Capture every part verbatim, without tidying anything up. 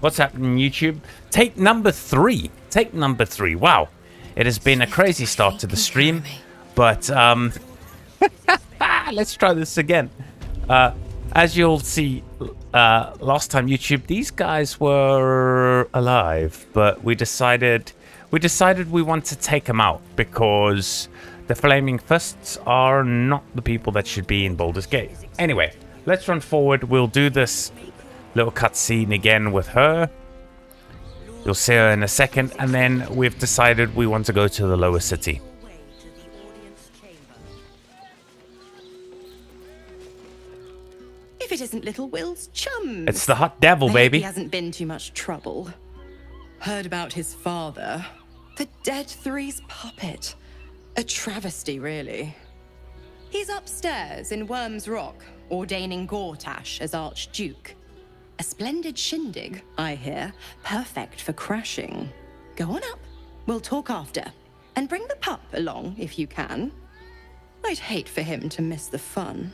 What's happening, YouTube? Take number three. Take number three. Wow. It has been a crazy start to the stream, but um, let's try this again. Uh, as you'll see, uh, last time, YouTube, these guys were alive, but we decided we decided we want to take them out because the Flaming Fists are not the people that should be in Baldur's Gate. Anyway, let's run forward. We'll do this little cutscene again with her. You'll see her in a second, and then we've decided we want to go to the lower city. If it isn't little Will's chum, it's the hot devil, baby. He hasn't been too much trouble. Heard about his father, the dead three's puppet. A travesty, really. He's upstairs in Worms Rock, ordaining Gortash as Archduke. A splendid shindig, I hear. Perfect for crashing. Go on up. We'll talk after. And bring the pup along, if you can. I'd hate for him to miss the fun.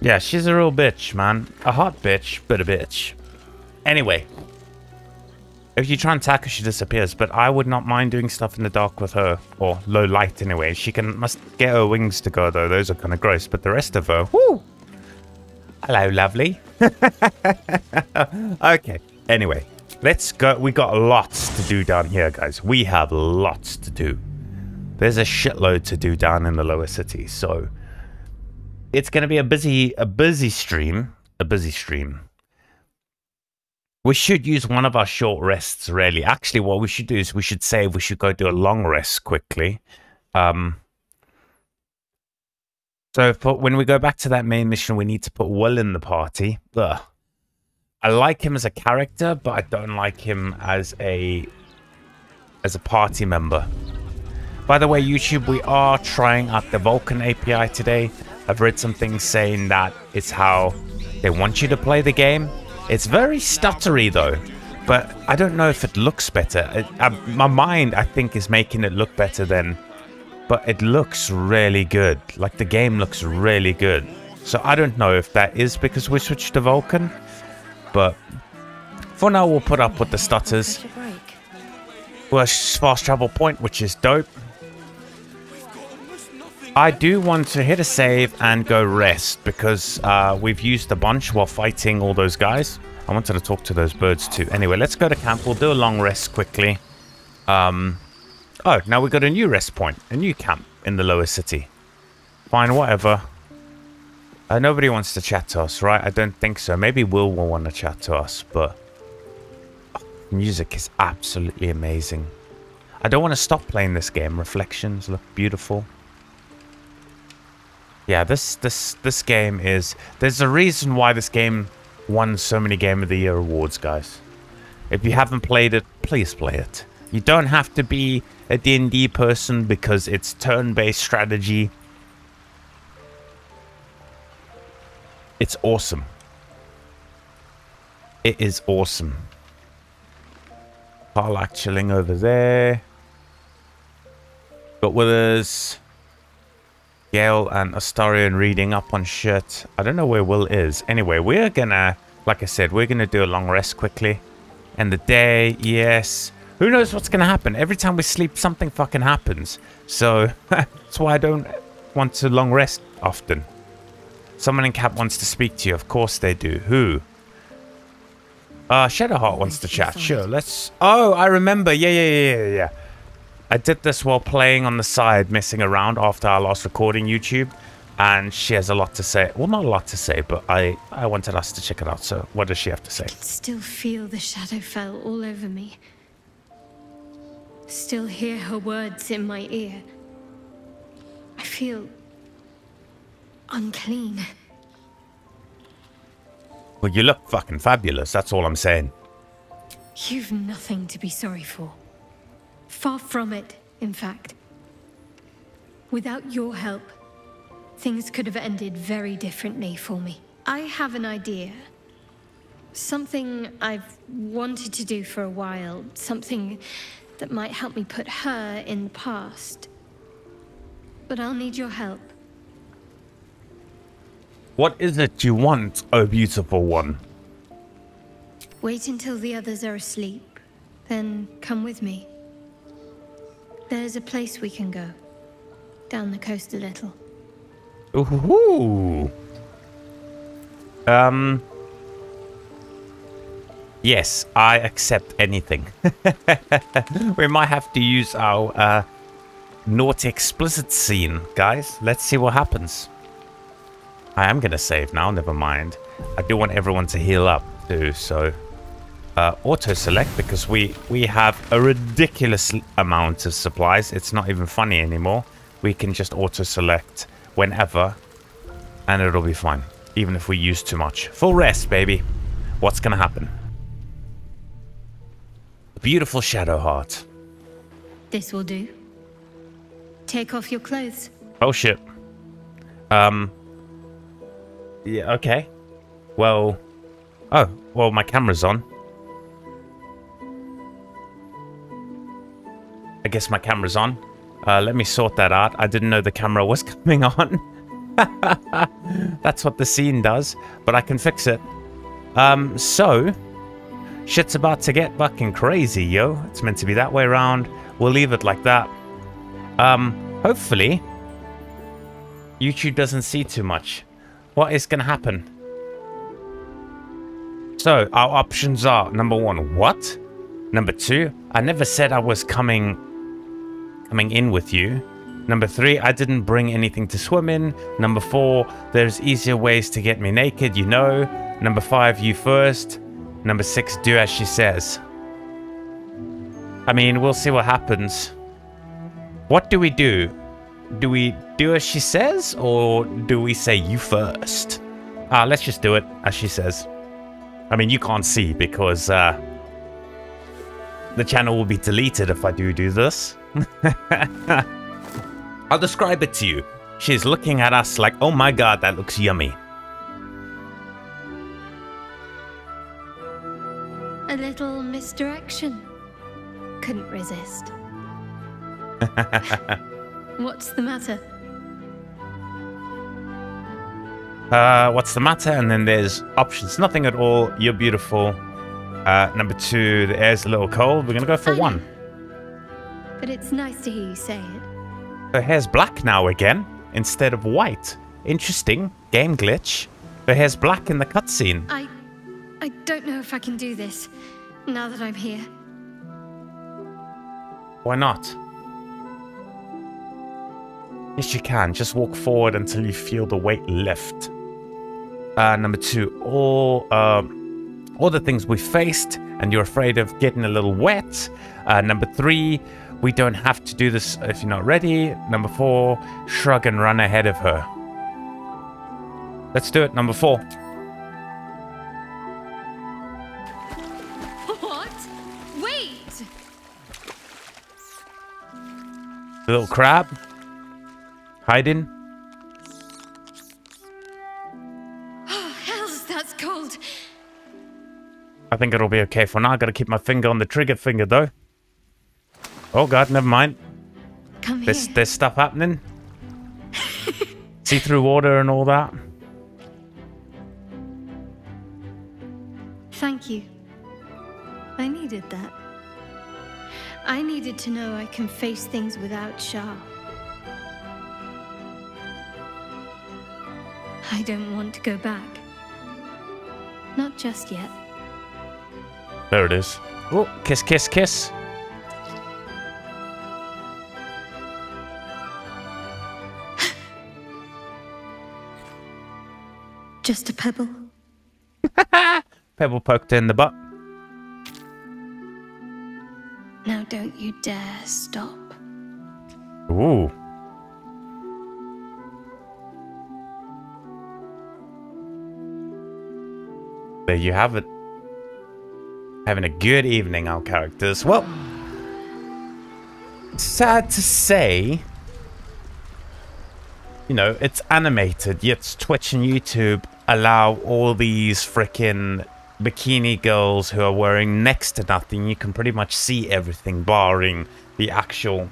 Yeah, she's a real bitch, man. A hot bitch, but a bitch. Anyway. If you try and attack her, she disappears. But I would not mind doing stuff in the dark with her. Or low light, anyway. She can must get her wings to go, though. Those are kind of gross. But the rest of her... Woo! Hello, lovely. Okay, anyway, let's go. We got lots to do down here, guys. We have lots to do. There's a shitload to do down in the lower city, so it's going to be a busy, a busy stream, a busy stream. We should use one of our short rests, really. Actually, what we should do is we should save. We should go do a long rest quickly. Um... So for when we go back to that main mission, we need to put Will in the party. Ugh. I like him as a character, but I don't like him as a as a party member. By the way, YouTube, we are trying out the Vulcan A P I today. I've read some things saying that it's how they want you to play the game. It's very stuttery, though. But I don't know if it looks better. It, I, my mind, I think, is making it look better than... But it looks really good. Like, the game looks really good. So I don't know if that is because we switched to Vulcan. But for now, we'll put up with the stutters. We're fast travel point, which is dope. I do want to hit a save and go rest. Because uh, we've used a bunch while fighting all those guys. I wanted to talk to those birds too. Anyway, let's go to camp. We'll do a long rest quickly. Um... Oh, now we've got a new rest point, a new camp in the lower city. Fine, whatever. Uh, nobody wants to chat to us, right? I don't think so. Maybe Will will want to chat to us, but... Oh, music is absolutely amazing. I don't want to stop playing this game. Reflections look beautiful. Yeah, this, this, this game is... There's a reason why this game won so many Game of the Year awards, guys. If you haven't played it, please play it. You don't have to be a D and D person because it's turn-based strategy. It's awesome. It is awesome. Parlak chilling over there. Got with us Gale and Astarian reading up on shit. I don't know where Will is. Anyway, we're gonna, like I said, we're gonna do a long rest quickly. End the day, yes. Who knows what's going to happen? Every time we sleep, something fucking happens. So, that's why I don't want to long rest often. Someone in camp wants to speak to you. Of course they do. Who? Uh, Shadowheart wants to chat. Sure, let's... Oh, I remember. Yeah, yeah, yeah, yeah, yeah. I did this while playing on the side, messing around after our last recording, YouTube. And she has a lot to say. Well, not a lot to say, but I, I wanted us to check it out. So, what does she have to say? I can still feel the shadow fell all over me. Still hear her words in my ear. I feel unclean. Well, you look fucking fabulous, that's all I'm saying. You've nothing to be sorry for. Far from it, in fact. Without your help, things could have ended very differently for me. I have an idea. Something I've wanted to do for a while. Something... that might help me put her in the past. But I'll need your help. What is it you want, oh beautiful one? Wait until the others are asleep, then come with me. There's a place we can go. Down the coast a little. Ooh. Um. Yes, I accept anything. We might have to use our uh, naughty explicit scene, guys. Let's see what happens. I am going to save now, never mind. I do want everyone to heal up too, so... Uh, auto-select, because we, we have a ridiculous amount of supplies. It's not even funny anymore. We can just auto-select whenever, and it'll be fine. Even if we use too much. Full rest, baby. What's going to happen? Beautiful Shadowheart. This will do. Take off your clothes. Oh, shit. Um... Yeah, okay. Well... Oh, well, my camera's on. I guess my camera's on. Uh, let me sort that out. I didn't know the camera was coming on. That's what the scene does. But I can fix it. Um, so... Shit's about to get fucking crazy, yo. It's meant to be that way around. We'll leave it like that. Um, hopefully... YouTube doesn't see too much. What is gonna happen? So, our options are... Number one, what? Number two, I never said I was coming... Coming in with you. Number three, I didn't bring anything to swim in. Number four, there's easier ways to get me naked, you know. Number five, you first. Number six, do as she says. I mean, we'll see what happens. What do we do? Do we do as she says, or do we say you first? Uh, let's just do it as she says. I mean, you can't see because uh, the channel will be deleted if I do do this. I'll describe it to you. She's looking at us like, oh my god, that looks yummy. A little misdirection. Couldn't resist. What's the matter? Uh, what's the matter? And then there's options. Nothing at all. You're beautiful. Uh, number two, the air's a little cold. We're going to go for I one. Know. But it's nice to hear you say it. Her hair's black now again instead of white. Interesting. Game glitch. Her hair's black in the cutscene. I... I don't know if I can do this, now that I'm here. Why not? Yes, you can. Just walk forward until you feel the weight lift. Uh, number two, all, uh, all the things we faced, and you're afraid of getting a little wet. Uh, number three, we don't have to do this if you're not ready. Number four, shrug and run ahead of her. Let's do it, number four. Little crab hiding. Oh, hells, that's cold. I think it'll be okay for now. I gotta keep my finger on the trigger finger though. Oh god, never mind. Come there's, here. There's stuff happening. See through water and all that. Thank you. I needed that. I needed to know I can face things without Shah. I don't want to go back. Not just yet. There it is. Oh, kiss, kiss, kiss. Just a pebble. Pebble poked in the butt. Now don't you dare stop. Ooh. There you have it. Having a good evening, our characters. Well, sad to say, you know, it's animated, yet Twitch and YouTube allow all these frickin' bikini girls who are wearing next to nothing. You can pretty much see everything barring the actual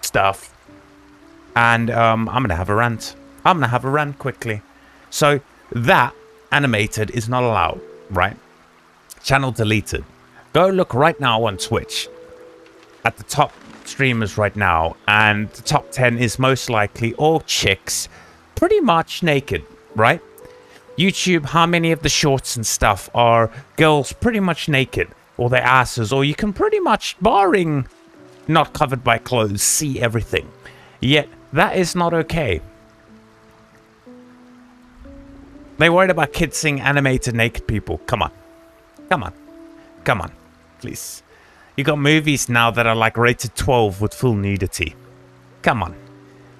stuff. And um, I'm going to have a rant. I'm going to have a rant quickly. So that animated is not allowed, right? Channel deleted. Go look right now on Twitch at the top streamers right now, and the top ten is most likely all chicks, pretty much naked, right? YouTube, how many of the shorts and stuff are girls pretty much naked, or their asses, or you can pretty much, barring not covered by clothes, see everything. Yet that is not okay. They worried about kids seeing animated naked people. Come on, come on, come on, please. You got movies now that are like rated twelve with full nudity. Come on,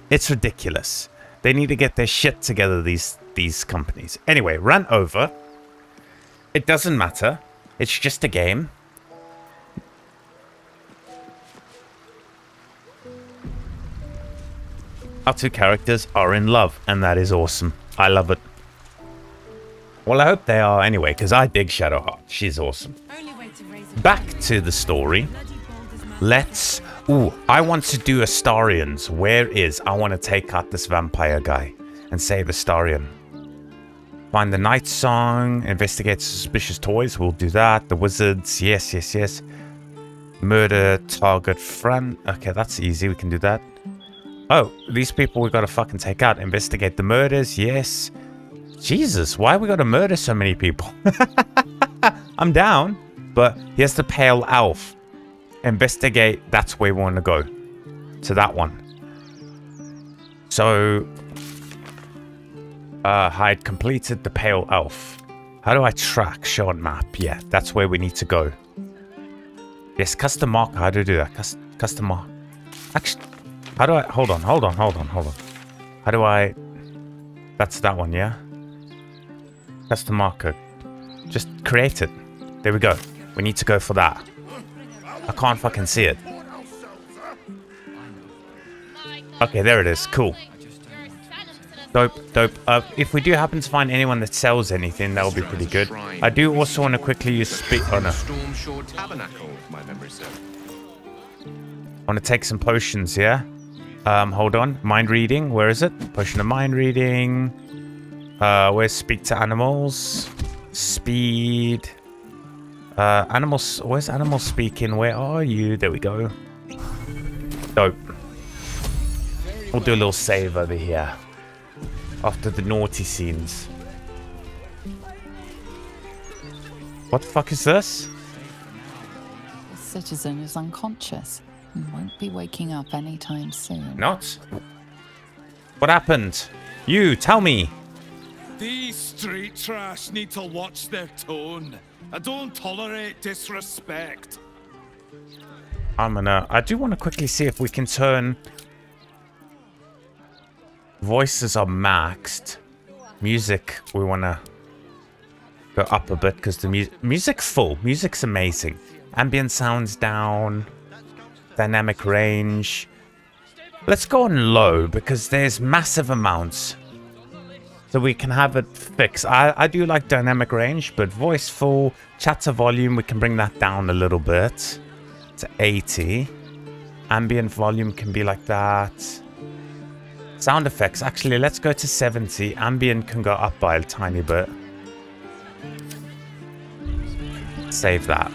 it's ridiculous. They need to get their shit together, these these companies. Anyway, run over. It doesn't matter. It's just a game. Our two characters are in love, and that is awesome. I love it. Well, I hope they are anyway, because I dig Shadowheart. She's awesome. Back to the story. Let's... Ooh, I want to do Astarians. Where is... I want to take out this vampire guy and save Astarian. Find the Night Song. Investigate suspicious toys. We'll do that. The wizards. Yes, yes, yes. Murder target friend. Okay, that's easy. We can do that. Oh, these people we got to fucking take out. Investigate the murders. Yes. Jesus, why we got to murder so many people? I'm down. But here's the pale elf. Investigate. That's where we want to go. To that one. So... Uh, hide completed the pale elf. How do I track? Show on map. Yeah, that's where we need to go. Yes, custom mark. How do I do that? Cust custom mark. Actually, how do I... Hold on, hold on, hold on, hold on. How do I... That's that one, yeah? Custom marker. Just create it. There we go. We need to go for that. I can't fucking see it. Okay, there it is. Cool. Dope, dope. Uh, if we do happen to find anyone that sells anything, that will be pretty good. I do also want to quickly use speed. Oh, no. Stormshore Tabernacle, my memory serves. I want to take some potions, yeah? Um, hold on. Mind reading. Where is it? Potion of mind reading. Uh, where's speak to animals? Speed. Uh, animals. Where's animal speaking? Where are you? There we go. Dope. We'll do a little save over here. After the naughty scenes. What the fuck is this? The citizen is unconscious and won't be waking up anytime soon. Not? What happened? You, tell me. These street trash need to watch their tone. I don't tolerate disrespect. I'm gonna... I do want to quickly see if we can turn... Voices are maxed. Music, we want to go up a bit because the mu music full. Music's amazing. Ambient sounds down. Dynamic range. Let's go on low because there's massive amounts. So we can have it fixed. I, I do like dynamic range, but voice full. Chatter volume, we can bring that down a little bit to eighty. Ambient volume can be like that. Sound effects, actually, let's go to seventy. Ambient can go up by a tiny bit. Save that.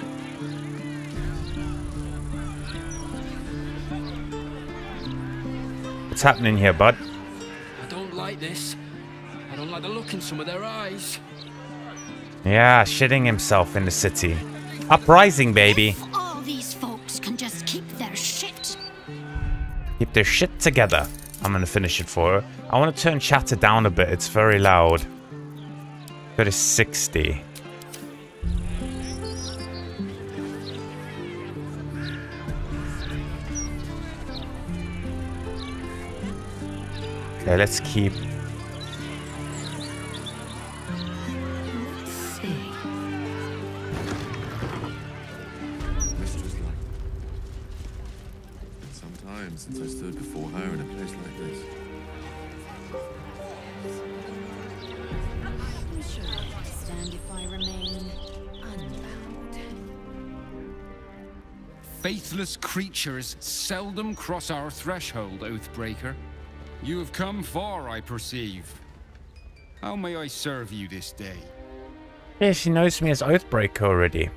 What's happening here, bud? I don't like this. I don't like the look in some of their eyes. Yeah, shitting himself in the city. Uprising, baby. If all these folks can just keep their shit. Keep their shit together. I'm going to finish it for her. I want to turn chatter down a bit. It's very loud. Go to sixty. Okay, let's keep... Since I stood before her in a place like this. I'm sure I understand if I remain unbound. Faithless creatures seldom cross our threshold, Oathbreaker. You have come far, I perceive. How may I serve you this day? Yeah, she knows me as Oathbreaker already.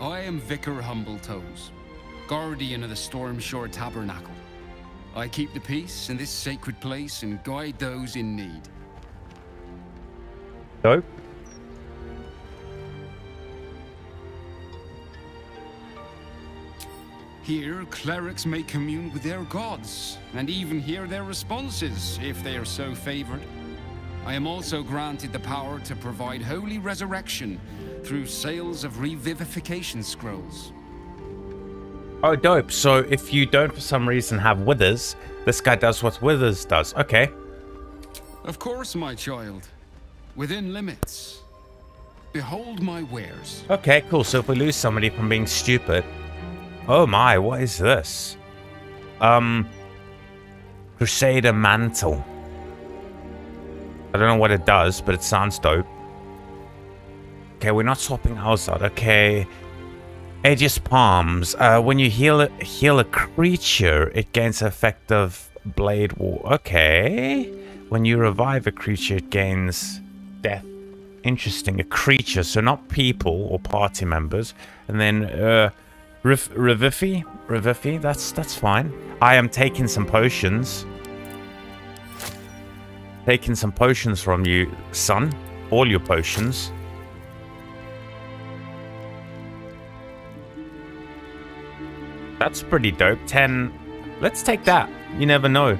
I am Vicar Humbletoes, guardian of the Stormshore Tabernacle. I keep the peace in this sacred place and guide those in need. So? Here, clerics may commune with their gods, and even hear their responses, if they are so favored. I am also granted the power to provide holy resurrection through sales of revivification scrolls. Oh, dope. So if you don't, for some reason, have Withers, this guy does what Withers does. Okay. Of course, my child. Within limits. Behold my wares. Okay, cool. So if we lose somebody from being stupid... Oh my, what is this? Um, Crusader mantle. I don't know what it does, but it sounds dope. Okay, we're not swapping ours out. Okay. Aegis Palms. Uh, when you heal a, heal a creature, it gains effective blade war. Okay. When you revive a creature, it gains death. Interesting. A creature, so not people or party members. And then... Uh, Revivify, Revivify, that's that's fine. I am taking some potions. Taking some potions from you, son. All your potions. That's pretty dope. Ten. Let's take that. You never know.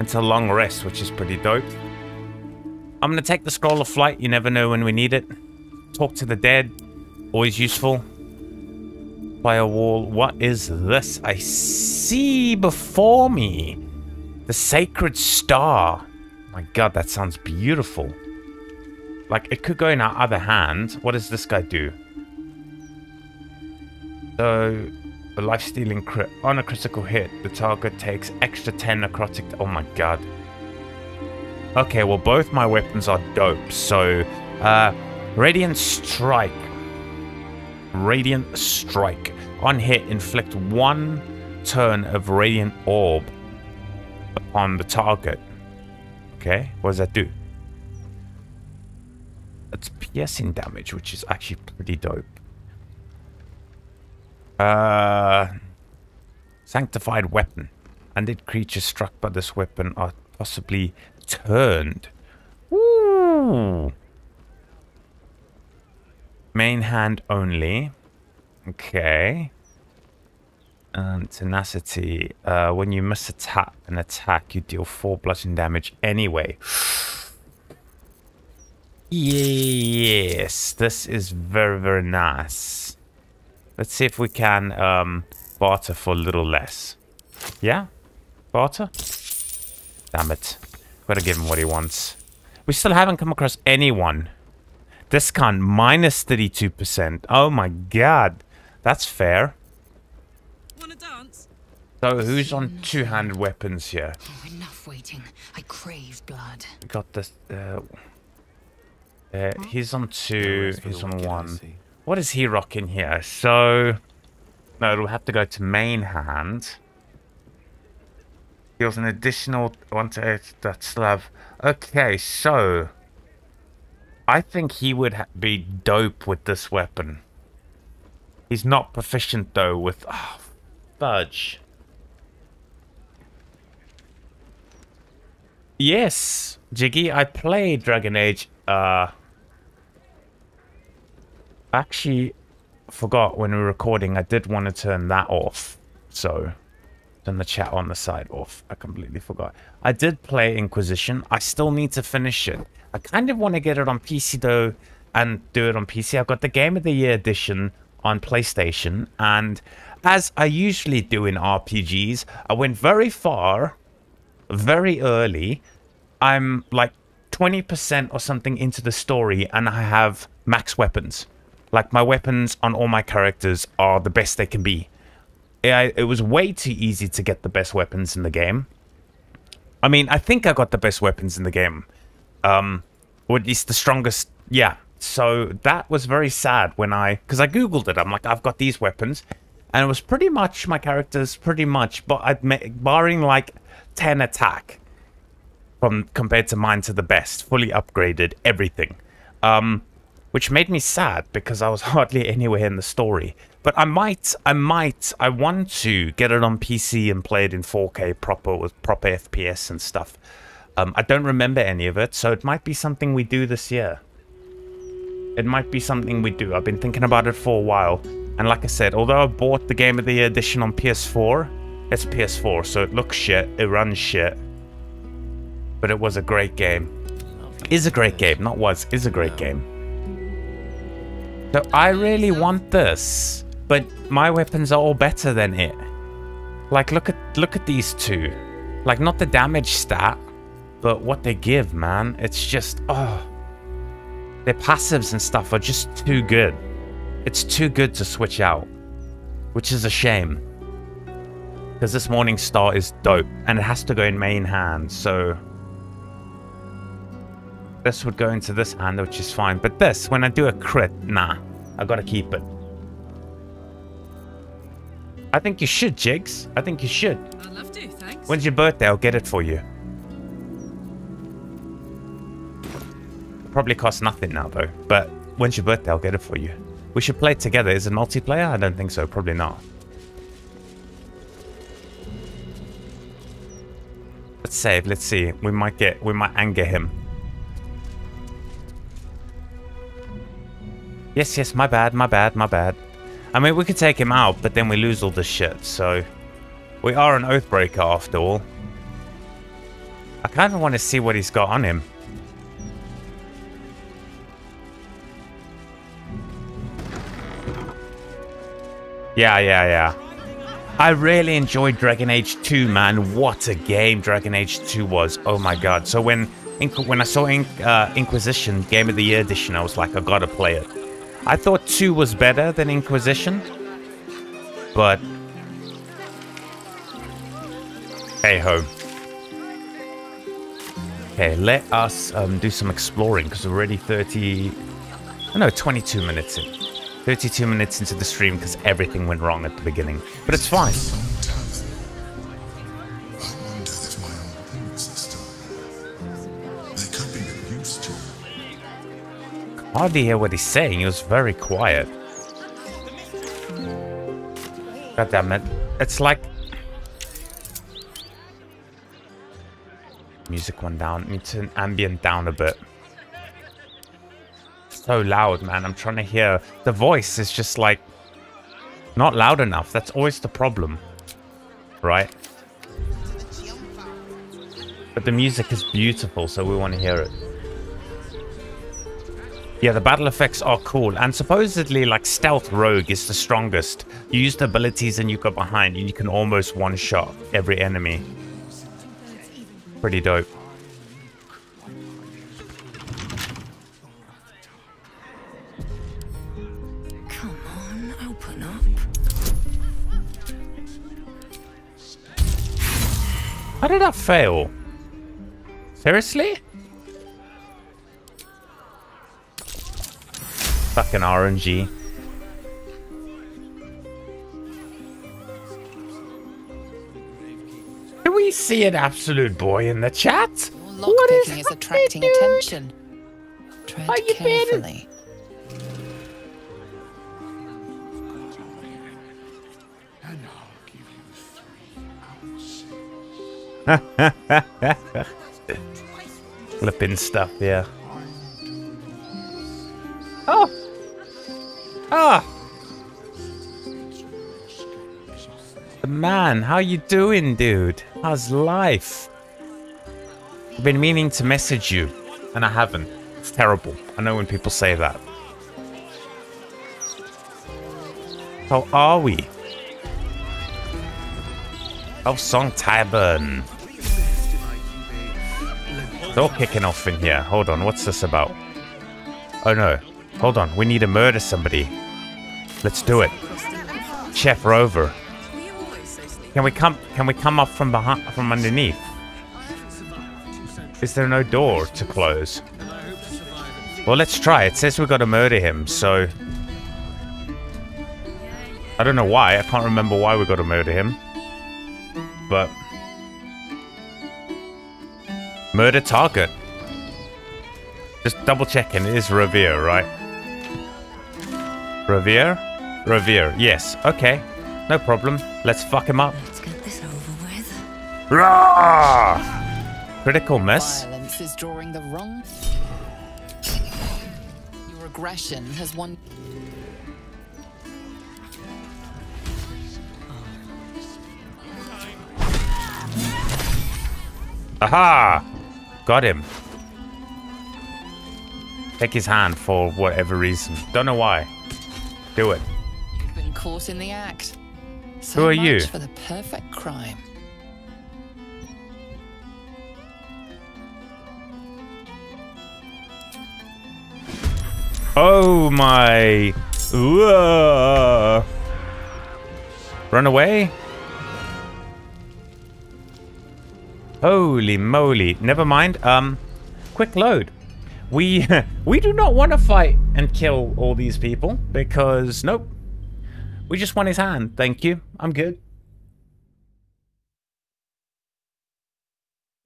It's a long rest, which is pretty dope. I'm gonna take the Scroll of Flight. You never know when we need it. Talk to the dead. Always useful. Firewall. What is this? I see before me the sacred star. My god, that sounds beautiful. Like it could go in our other hand. What does this guy do? So the life-stealing crit on a critical hit, the target takes extra ten necrotic. Oh my god. Okay, well both my weapons are dope. So uh Radiant strike. Radiant strike. On hit, inflict one turn of Radiant orb upon the target. Okay, what does that do? It's piercing damage, which is actually pretty dope. Uh, Sanctified weapon. Undead creatures struck by this weapon are possibly turned. Woo! Main hand only. Okay. Um, tenacity. Uh, when you miss attack an attack, you deal four bludgeoning damage anyway. Yes, this is very, very nice. Let's see if we can um, barter for a little less. Yeah? Barter? Damn it. Gotta give him what he wants. We still haven't come across anyone. Discount minus thirty-two percent. Oh my god. That's fair. Wanna dance? So who's on two-handed weapons here? Oh, enough waiting. I crave blood. Got this. Uh, uh, he's on two. He's on one. What is he rocking here? So... No, it'll have to go to main hand. Heals an additional one to eight. That's love. Okay, so... I think he would ha be dope with this weapon. He's not proficient though with... Oh, fudge. Yes, Jiggy, I played Dragon Age. Uh, actually forgot when we were recording. I did want to turn that off. So, turn the chat on the side off. I completely forgot. I did play Inquisition. I still need to finish it. I kind of want to get it on P C though and do it on P C. I've got the Game of the Year edition on PlayStation, and as I usually do in R P Gs, I went very far, very early. I'm like twenty percent or something into the story and I have max weapons. Like my weapons on all my characters are the best they can be. It was way too easy to get the best weapons in the game. I mean, I think I got the best weapons in the game. Um, or at least the strongest, yeah. So that was very sad when I, because I googled it, I'm like, I've got these weapons, and it was pretty much my characters, pretty much, but I'd barring like ten attack from compared to mine to the best, fully upgraded, everything. Um, which made me sad because I was hardly anywhere in the story. But I might, I might, I want to get it on P C and play it in four K proper with proper F P S and stuff. Um, I don't remember any of it, so it might be something we do this year. It might be something we do. I've been thinking about it for a while. And like I said, although I bought the Game of the Year edition on P S four, it's P S four, so it looks shit, it runs shit. But it was a great game. Is a great game, not was, is a great game. So I really want this, but my weapons are all better than it. Like look at look at these two. Like not the damage stat, but what they give, man. It's just oh, their passives and stuff are just too good. It's too good to switch out, which is a shame. Because this Morningstar is dope, and it has to go in main hand. So this would go into this hand, which is fine. But this, when I do a crit, nah. I gotta keep it. I think you should, Jigs. I think you should. I'd love to, thanks. When's your birthday? I'll get it for you. Probably costs nothing now, though. But when's your birthday? I'll get it for you. We should play it together. Is it multiplayer? I don't think so. Probably not. Let's save. Let's see. We might get... We might anger him. Yes, yes, my bad, my bad, my bad. I mean, we could take him out, but then we lose all this shit, so... We are an Oathbreaker, after all. I kind of want to see what he's got on him. Yeah, yeah, yeah. I really enjoyed Dragon Age two, man. What a game Dragon Age two was. Oh my god. So when, Inqu when I saw In uh, Inquisition, Game of the Year edition, I was like, I gotta play it. I thought two was better than Inquisition, but hey ho. Okay, let us um, do some exploring because we're already thirty, no, twenty-two minutes in, thirty-two minutes into the stream because everything went wrong at the beginning, but it's fine. Hardly hear what he's saying. He was very quiet. God damn it! It's like music went down. Need to ambient down a bit. So loud, man. I'm trying to hear. The voice is just like not loud enough. That's always the problem, right? But the music is beautiful, so we want to hear it. Yeah, the battle effects are cool, and supposedly, like, Stealth Rogue is the strongest. You use the abilities and you go behind, and you can almost one-shot every enemy. Pretty dope. Come on, open up. How did I fail? Seriously? Fucking R N G. Can we see an absolute boy in the chat? Your what is, is attracting dude? Attention. Tread Are you carefully. Flipping stuff, yeah. Oh. Ah! Man, how you doing, dude? How's life? I've been meaning to message you, and I haven't. It's terrible. I know when people say that. How are we? Elf Song Tavern. It's all kicking off in here. Hold on, what's this about? Oh no. Hold on, we need to murder somebody. Let's do it. Chef Rover. Can we come can we come up from behind from underneath? Is there no door to close? Well, let's try. It says we gotta murder him, so I don't know why, I can't remember why we gotta murder him. But Murder target. Just double checking, it is Revere, right? Revere? Revere, yes. Okay. No problem. Let's fuck him up. Let's get this over with. Rawr! Critical miss. Violence is drawing the wrong. Your aggression has won. Aha! Got him. Take his hand for whatever reason. Don't know why. Do it. You've been caught in the act. So who are much you? For the perfect crime. Oh my! Whoa. Run away! Holy moly! Never mind. Um, quick load. We we do not want to fight and kill all these people because nope. We just want his hand. Thank you. I'm good.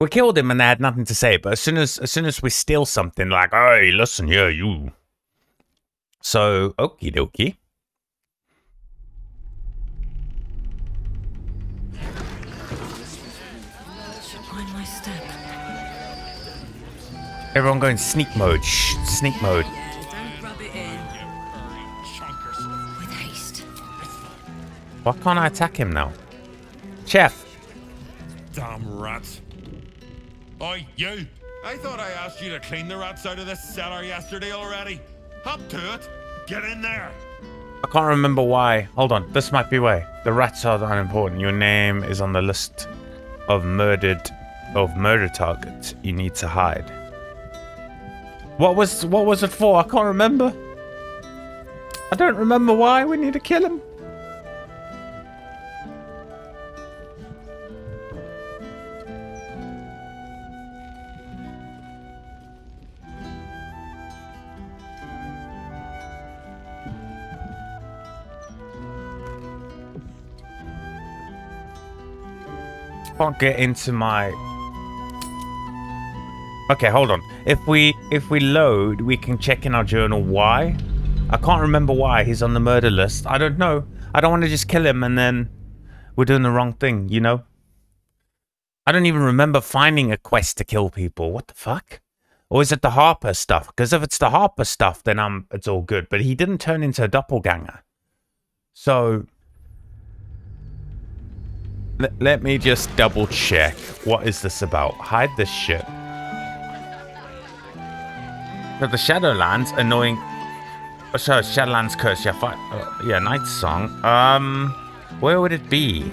We killed him and they had nothing to say. But as soon as as soon as we steal something, like hey, listen here, you. So okie dokie. Everyone go in sneak mode. Shh, sneak mode. Don't rub it in. With haste. Why can't I attack him now? Chef. Damn rats. Oi, you. I thought I asked you to clean the rats out of this cellar yesterday already. Up to it. Get in there. I can't remember why. Hold on. This might be why. The rats are unimportant. Your name is on the list of murdered, of murder targets you need to hide. What was what was it for? I can't remember. I don't remember why we need to kill him. Can't get into my. Okay, hold on. If we if we load, we can check in our journal why. I can't remember why he's on the murder list. I don't know. I don't want to just kill him and then we're doing the wrong thing, you know? I don't even remember finding a quest to kill people. What the fuck? Or is it the Harper stuff? Because if it's the Harper stuff, then I'm, it's all good. But he didn't turn into a doppelganger. So... L- let me just double check. What is this about? Hide this shit. But the Shadowlands annoying. Oh, sorry, Shadowlands curse. Yeah, fine. Uh, yeah, night song. Um, where would it be?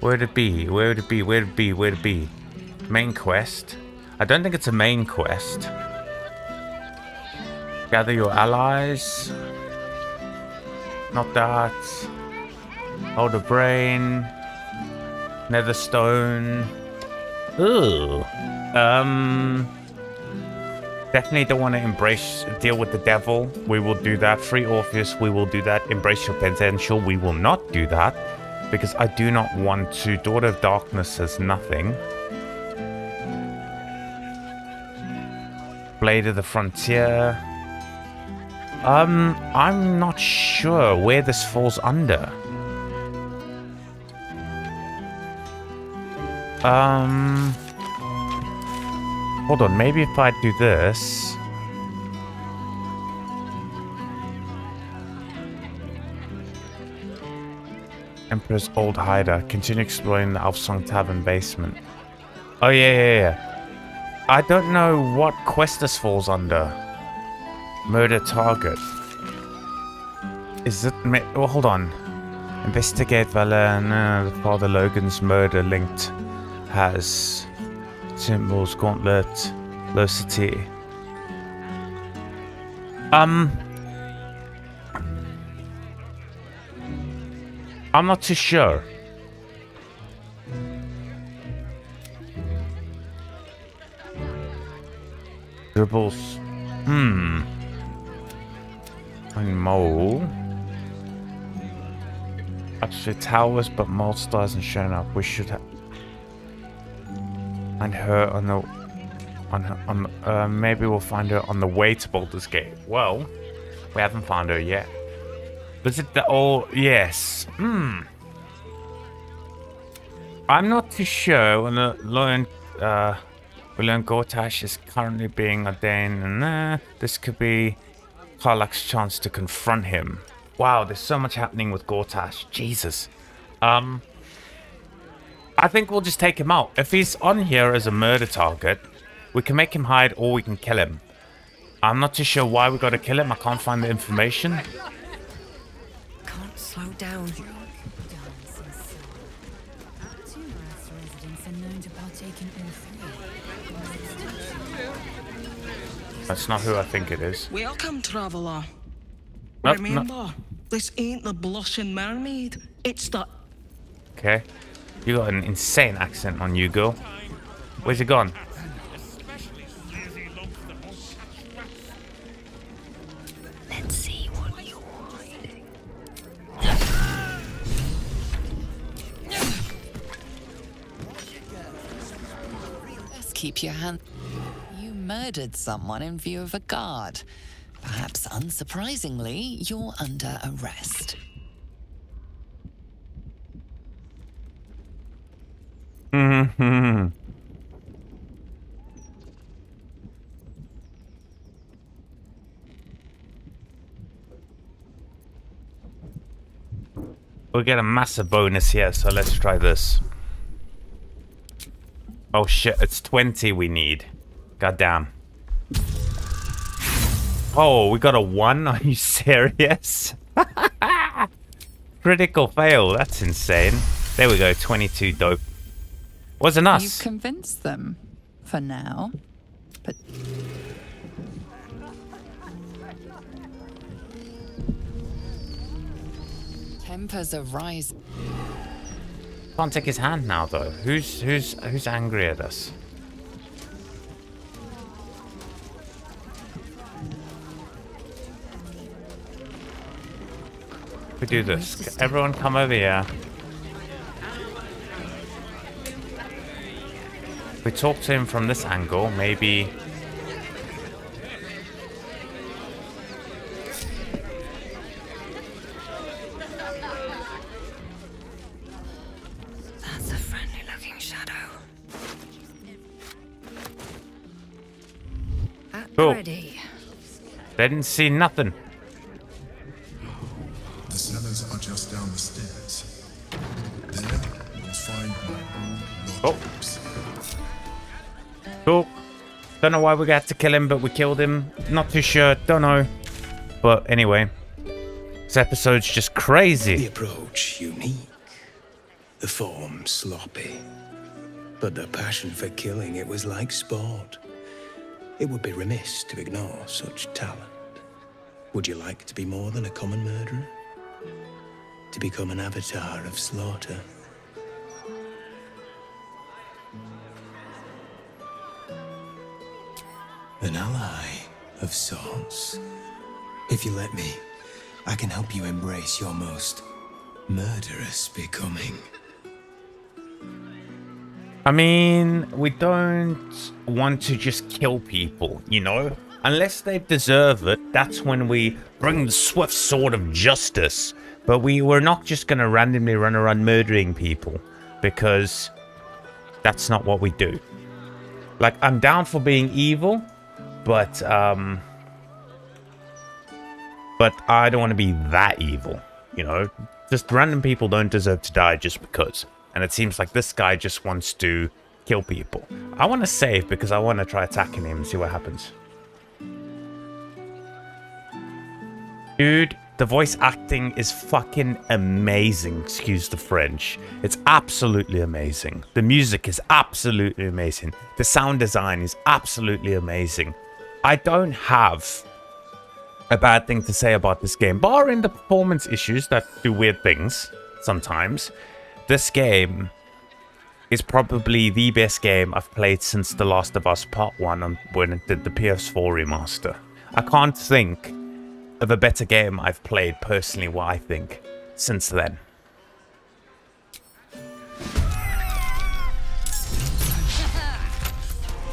Where would it be? Where would it be? Where would it be? Where would it be? Main quest. I don't think it's a main quest. Gather your allies. Not that. Hold the brain. Netherstone. Ooh. Um. Definitely don't want to embrace, deal with the devil. We will do that. Free Orpheus, we will do that. Embrace your potential, we will not do that. Because I do not want to. Daughter of Darkness says nothing. Blade of the Frontier. Um, I'm not sure where this falls under. Um... Hold on, maybe if I do this... Emperor's Old Hider. Continue exploring the Elf Song Tavern basement. Oh, yeah, yeah, yeah. I don't know what quest this falls under. Murder target. Is it... Well, hold on. Investigate Valena, uh, Father Logan's murder linked has... Symbols, gauntlet, velocity. Um, I'm not too sure. Dribbles. Hmm. And mole. Actually, towers, but Molestar hasn't shown up. We should have. And her on the On, on, uh, maybe we'll find her on the way to Baldur's Gate. Well, we haven't found her yet. Visit the old... Yes. Hmm. I'm not too sure when the learned... Uh, we learned Gortash is currently being ordained, and uh, this could be Karlak's chance to confront him. Wow, there's so much happening with Gortash. Jesus. Um, I think we'll just take him out. If he's on here as a murder target, we can make him hide or we can kill him. I'm not too sure why we got to kill him. I can't find the information. Can't slow down. That's not who I think it is. Welcome, traveller. Nope, Remember, no. This ain't the blushing mermaid. It's the... Okay. You got an insane accent on you, girl. Where's it gone? Let's see what you're hiding. Let's keep your hand... Murdered someone in view of a guard. Perhaps unsurprisingly, you're under arrest. Mm-hmm. We'll get a massive bonus here, so let's try this. Oh shit, it's twenty we need. God damn. Oh, we got a one? Are you serious? Critical fail. That's insane. There we go. twenty-two dope. Wasn't us. You convinced them for now. But... Tempers are rising. Can't take his hand now, though. Who's, who's, who's angry at us? We do this. Everyone come over here. We talk to him from this angle, maybe... That's a friendly looking shadow. Cool. They didn't see nothing. Don't know why we got to kill him, but we killed him. Not too sure. Don't know. But anyway, this episode's just crazy. The approach unique, the form sloppy, but the passion for killing, it was like sport. It would be remiss to ignore such talent. Would you like to be more than a common murderer? To become an avatar of slaughter? An ally of sorts. If you let me, I can help you embrace your most murderous becoming. I mean, we don't want to just kill people, you know? Unless they deserve it, that's when we bring the swift sword of justice. But we were not just going to randomly run around murdering people, because that's not what we do. Like, I'm down for being evil, But, um, but I don't want to be that evil, you know? Just random people don't deserve to die just because. And it seems like this guy just wants to kill people. I want to save because I want to try attacking him and see what happens. Dude, the voice acting is fucking amazing, excuse the French. It's absolutely amazing. The music is absolutely amazing. The sound design is absolutely amazing. I don't have a bad thing to say about this game, barring the performance issues that do weird things sometimes. This game is probably the best game I've played since The Last of Us Part one on when it did the P S four remaster. I can't think of a better game I've played personally, what I think, since then.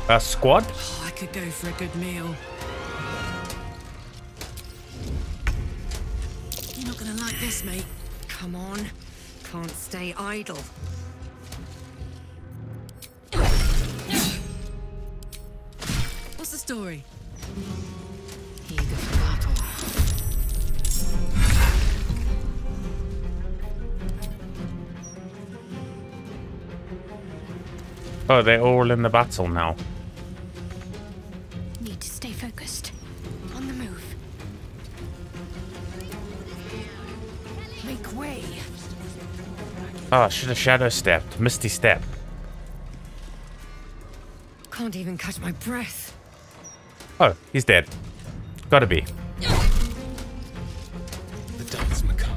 A squad? could go for a good meal. You're not gonna like this, mate. Come on. Can't stay idle. What's the story? Here you go for battle. Oh, they're all in the battle now. Need to stay focused. On the move. Make way. Oh, I should have shadow stepped. Misty step. Can't even catch my breath. Oh, he's dead. Gotta be. The dance macabre.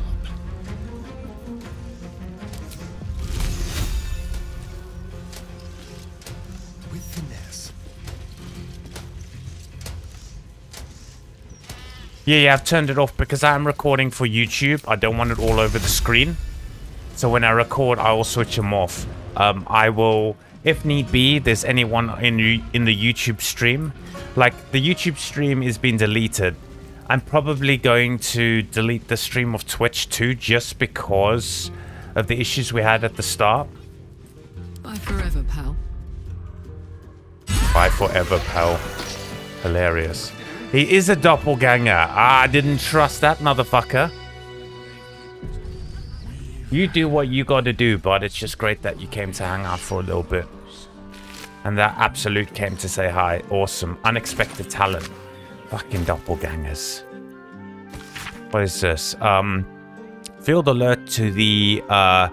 With finesse. Yeah, yeah, I've turned it off because I'm recording for YouTube. I don't want it all over the screen. So when I record, I will switch them off. Um, I will... If need be, there's anyone in in the YouTube stream. Like, the YouTube stream is being deleted. I'm probably going to delete the stream of Twitch too, just because of the issues we had at the start. Bye forever, pal. Bye forever, pal. Hilarious. He is a doppelganger. I didn't trust that motherfucker. You do what you gotta do, but it's just great that you came to hang out for a little bit. And that absolute came to say hi. Awesome. Unexpected talent. Fucking doppelgangers. What is this? Um, field alert to the uh,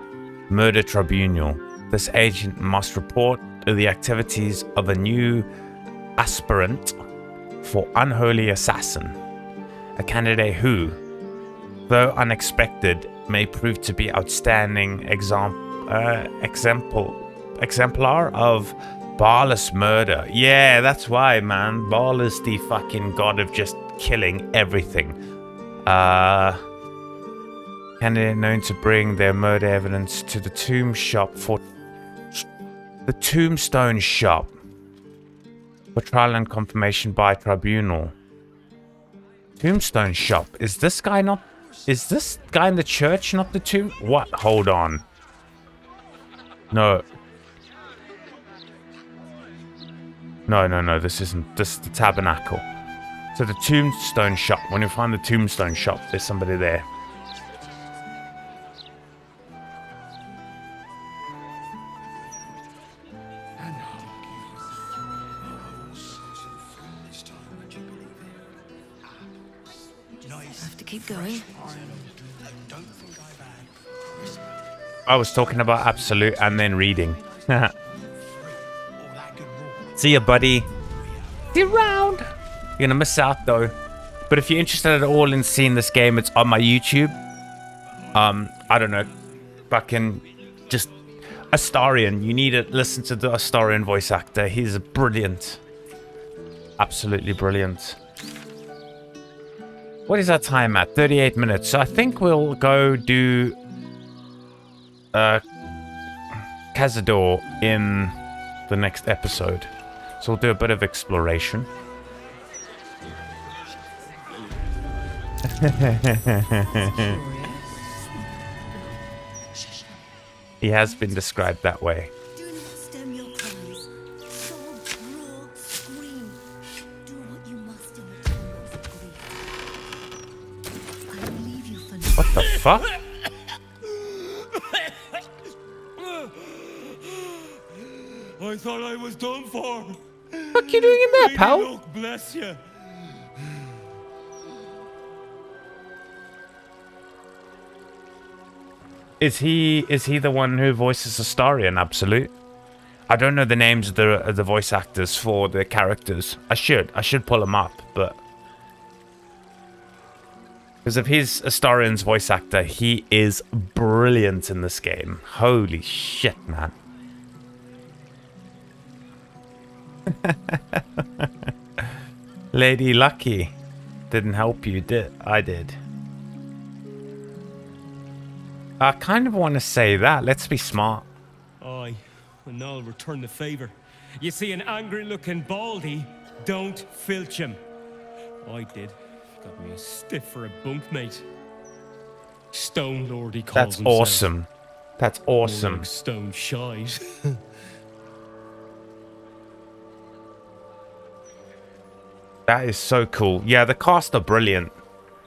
murder tribunal. This agent must report the activities of a new aspirant for unholy assassin. A candidate who, though unexpected, may prove to be outstanding exam uh, example exemplar of Barlas murder. Yeah, that's why, man. Barlas, the fucking god of just killing everything. Uh, candidate known to bring their murder evidence to the tomb shop for the tombstone shop for trial and confirmation by tribunal. Tombstone shop. Is this guy not? Is this guy in the church not the tomb? What? Hold on. No. No, no, no, this isn't. This is the tabernacle. So the tombstone shop. When you find the tombstone shop, there's somebody there. Have to keep going. I was talking about absolute and then reading. See ya, buddy. Be round. You're gonna miss out though. But if you're interested at all in seeing this game, it's on my YouTube. Um, I don't know. Fucking just Astarian. You need to listen to the Astarian voice actor. He's brilliant. Absolutely brilliant. What is our time at? thirty-eight minutes. So I think we'll go do uh, Cazador in the next episode. So we'll do a bit of exploration. He has been described that way. What the fuck? I thought I was done for. What are you doing in there, Lady pal? Look, bless you. Is he is he the one who voices Astarian? Absolute. I don't know the names of the of the voice actors for the characters. I should I should pull them up, but. Because if he's Astarian's voice actor, he is brilliant in this game. Holy shit, man. Lady Lucky. Didn't help you, did I did. I kind of want to say that. Let's be smart. Aye, and I'll return the favor. You see, an angry-looking baldy Don't filch him. I did. Got me a stiff for a bunk, mate. Stone Lord, he calls himself. That's awesome. That's awesome. More like stone shies. That is so cool. Yeah, the cast are brilliant.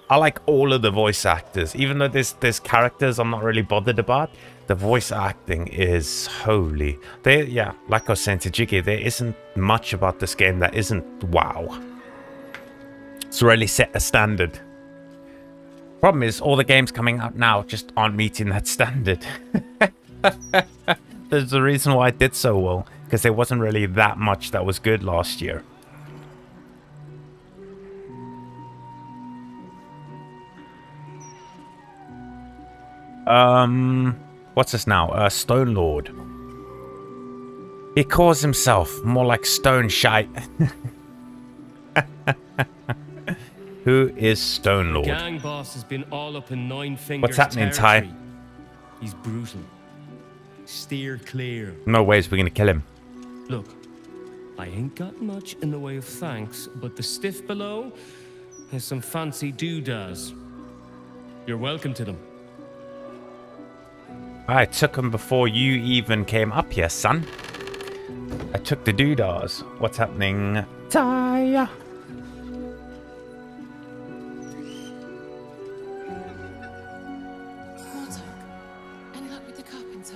I like all of the voice actors. Even though there's, there's characters I'm not really bothered about, the voice acting is holy. They, yeah, like I was saying to Jiggy, there isn't much about this game that isn't wow. It's really set a standard. Problem is, all the games coming out now just aren't meeting that standard. There's the reason why it did so well, because there wasn't really that much that was good last year. Um, what's this now? Uh, Stone Lord. He calls himself more like Stone Shite. Who is Stone Lord? The gang boss has been all up in Nine Fingers. What's happening, Ty? He's brutal. Steer clear. No ways we're gonna kill him. Look, I ain't got much in the way of thanks, but the stiff below has some fancy doodahs. You're welcome to them. I took him before you even came up here, son. I took the doodahs. What's happening? Taya! Any luck with the carpenter?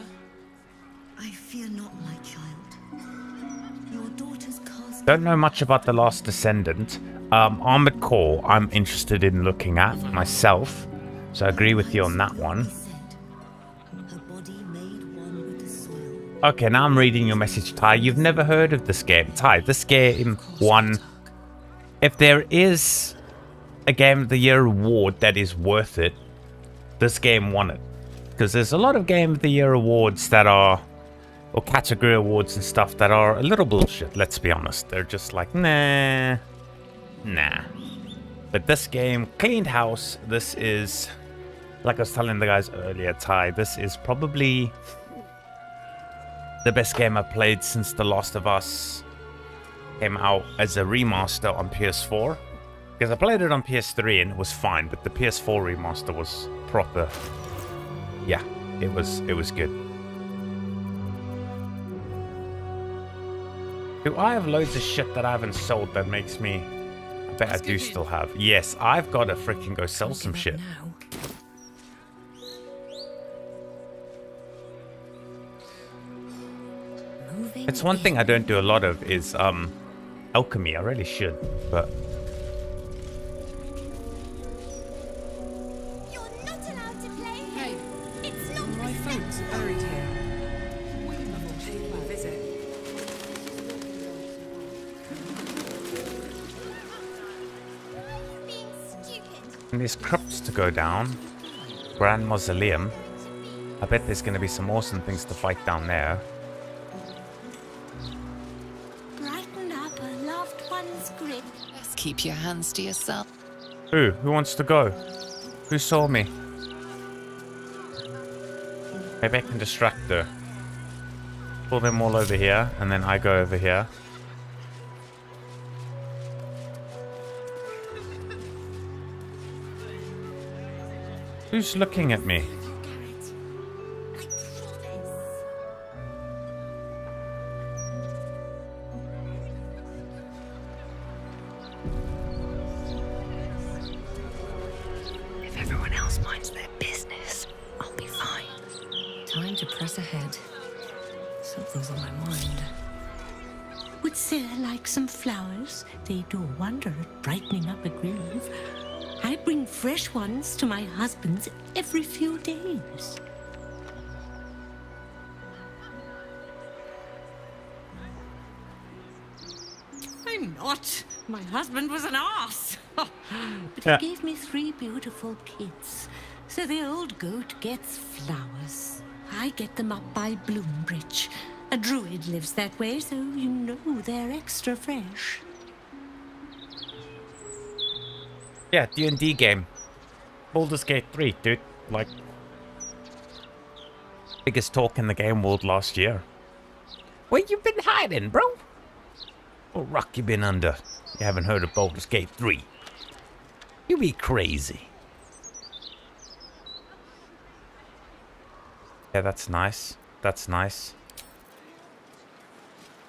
I fear not, my child. Your daughter's cast. Don't know much about The Last Descendant. Um, Armored Core, I'm interested in looking at myself. So I agree with you on that one. Okay, now I'm reading your message, Ty. You've never heard of this game. Ty, this game won... If there is a Game of the Year award that is worth it, this game won it. Because there's a lot of Game of the Year awards that are... Or category awards and stuff that are a little bullshit, let's be honest. They're just like, nah. Nah. But this game cleaned house. This is... Like I was telling the guys earlier, Ty, this is probably... the best game I've played since The Last of Us came out as a remaster on P S four. Because I played it on P S three and it was fine, but the P S four remaster was proper. Yeah, it was it was good. Do I have loads of shit that I haven't sold that makes me... I bet I do still have. Yes, I've got to freaking go sell some shit. It's one thing I don't do a lot of is um, alchemy. I really should, but you're not allowed to play here. No. It's not my phone's buried here. We'll pay my visit. Why are you being stupid? And there's crops to go down. Grand Mausoleum. I bet there's going to be some awesome things to fight down there. Keep your hands to yourself. Ooh, who wants to go? Who saw me? Maybe I can distract her. Pull them all over here, and then I go over here. Who's looking at me? Ones to my husband's every few days. I'm not. My husband was an ass. But yeah. He gave me three beautiful kids, so the old goat gets flowers. I get them up by Bloombridge. A druid lives that way, so you know they're extra fresh. Yeah, D and D game. Baldur's Gate three, dude. Like, biggest talk in the game world last year. Where you been hiding, bro? What rock you been under? You haven't heard of Baldur's Gate three. You be crazy. Yeah, that's nice. That's nice.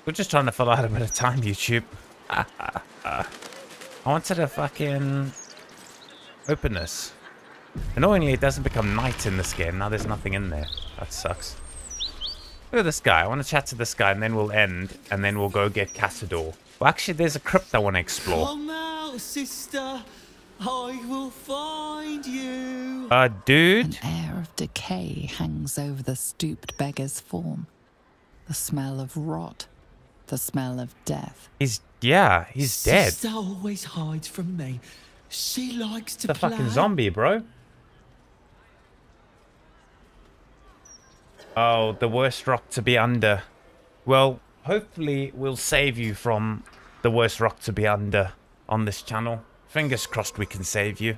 We're just trying to fill out a bit of time, YouTube. I wanted to fucking open this. Annoyingly, it doesn't become night in this game. Now there's nothing in there. That sucks. Look at this guy. I want to chat to this guy, and then we'll end, and then we'll go get Cazador. Well, actually, there's a crypt I want to explore. Come out, sister. I will find you. Uh, dude. An air of decay hangs over the stooped beggar's form. The smell of rot. The smell of death. He's, yeah, he's sister dead. Sister always hides from me. She likes to the play. Fucking zombie, bro. Oh, the worst rock to be under. Well, hopefully we'll save you from the worst rock to be under on this channel. Fingers crossed we can save you.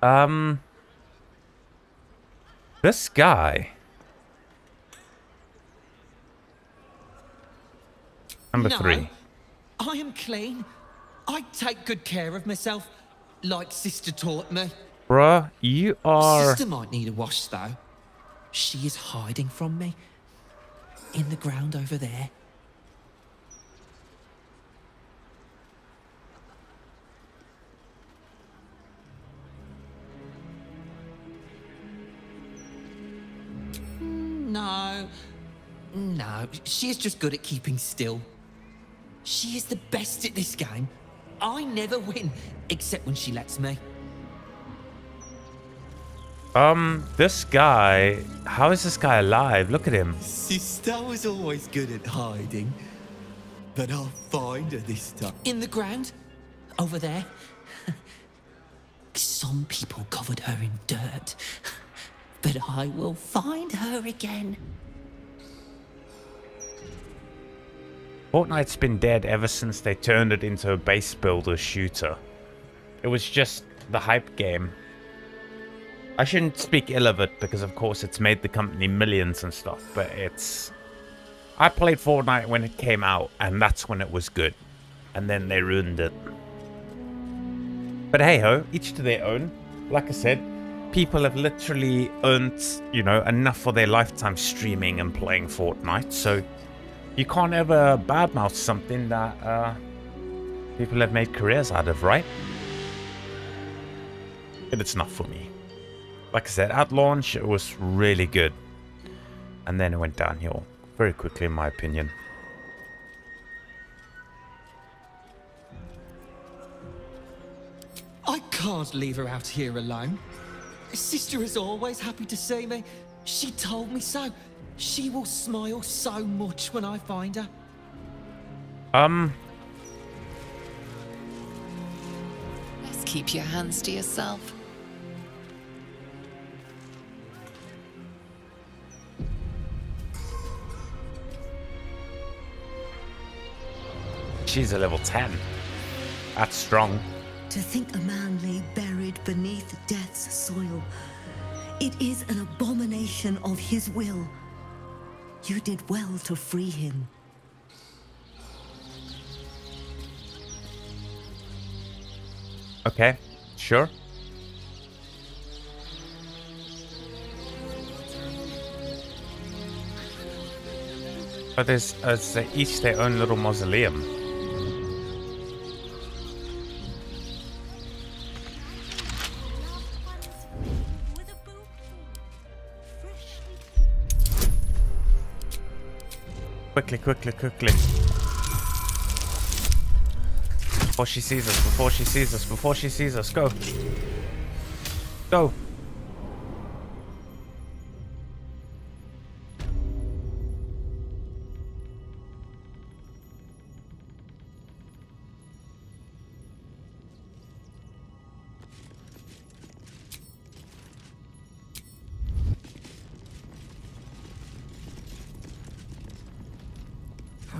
um, This guy... Number no, three. I am clean. I take good care of myself, like sister taught me. Bruh, you are... Sister might need a wash, though. She is hiding from me. In the ground over there. No. No, she is just good at keeping still. She is the best at this game. I never win, except when she lets me. Um, this guy... How is this guy alive? Look at him. Sister was always good at hiding. But I'll find her this time. In the ground? Over there? Some people covered her in dirt. But I will find her again. Fortnite's been dead ever since they turned it into a base builder shooter. It was just the hype game. I shouldn't speak ill of it because, of course, it's made the company millions and stuff, but it's... I played Fortnite when it came out, and that's when it was good. And then they ruined it. But hey-ho, each to their own. Like I said, people have literally earned, you know, enough for their lifetime streaming and playing Fortnite, so... You can't ever badmouth something that uh, people have made careers out of, right? But it's not for me. Like I said, at launch, it was really good. And then it went downhill very quickly, in my opinion. I can't leave her out here alone. Sister is always happy to see me. She told me so. She will smile so much when I find her. Um. Let's keep your hands to yourself. She's a level ten. That's strong. To think a man lay buried beneath death's soil. It is an abomination of his will. You did well to free him. Okay, sure. But there's uh, each their own little mausoleum. Quickly, quickly, quickly. Before she sees us, before she sees us, before she sees us, go. Go.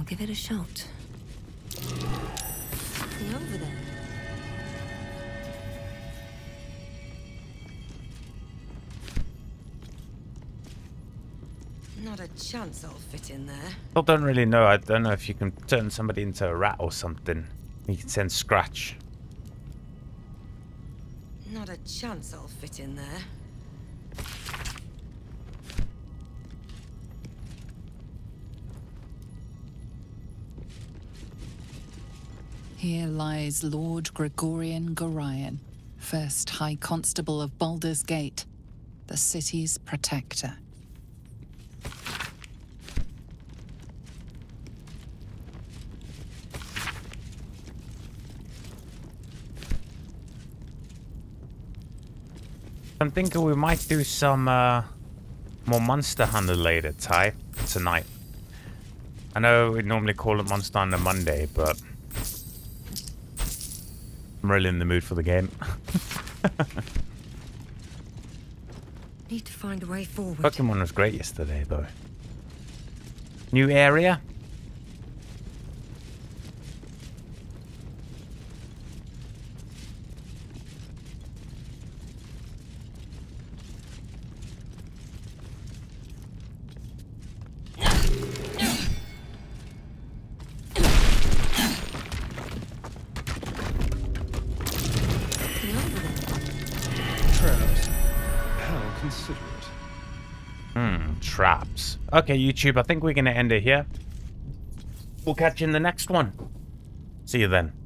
Give it a shot. Nothing over there. Not a chance I'll fit in there. I don't really know. I don't know if you can turn somebody into a rat or something. You can send Scratch. Not a chance I'll fit in there. Here lies Lord Gregorian Gorion, first High Constable of Baldur's Gate, the city's protector. I'm thinking we might do some uh, more Monster Hunter later, Ty, tonight. I know we normally call it Monster Hunter Monday, but I'm really in the mood for the game. Need to find a way forward. Pokemon was great yesterday, though. New area. Okay, YouTube, I think we're going to end it here. We'll catch you in the next one. See you then.